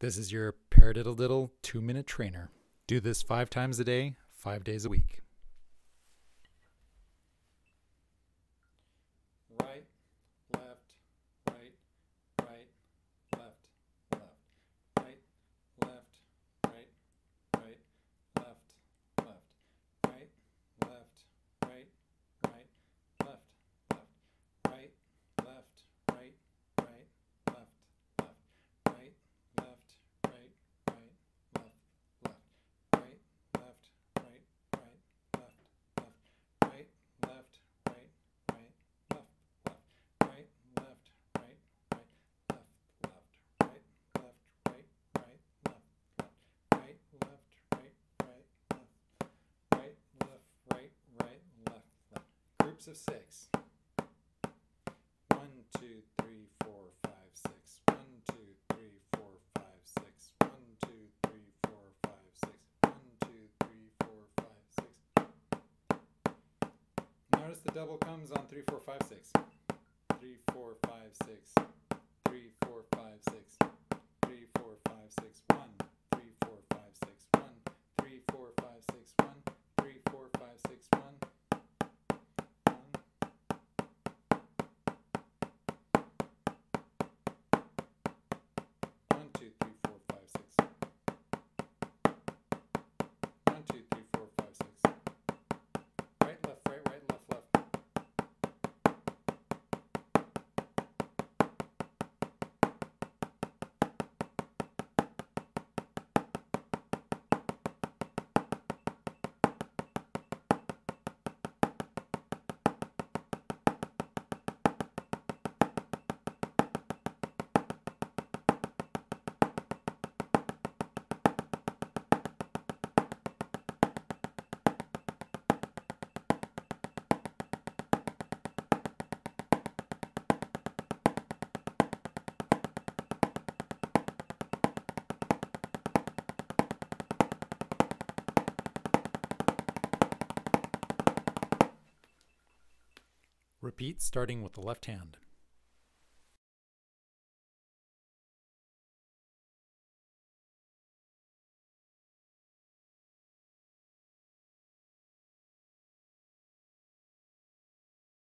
This is your Paradiddle-Diddle 2-minute trainer. Do this 5 times a day, 5 days a week. Right, left, right, right, left, left, right, left, right, right, left, left, right, left, right, right, left, left, right, left, right, right, left, left, right, left. Of 6. 1, 2, 3, 4, 5, 6. 1, 2, 3, 4, 5, 6. 1, 2, 3, 4, 5, 6. 1, 2, 3, 4, 5, 6. Notice the double comes on 3, 4, 5, 6. 3, 4, 5, 6. 3, 4, 5, 6. 3, 4, 5, 6. 1, 3, 4, 5, 6. 1, 3, 4, 5, 6. 1, 3, 4, 5, 6. 1. Repeat starting with the left hand.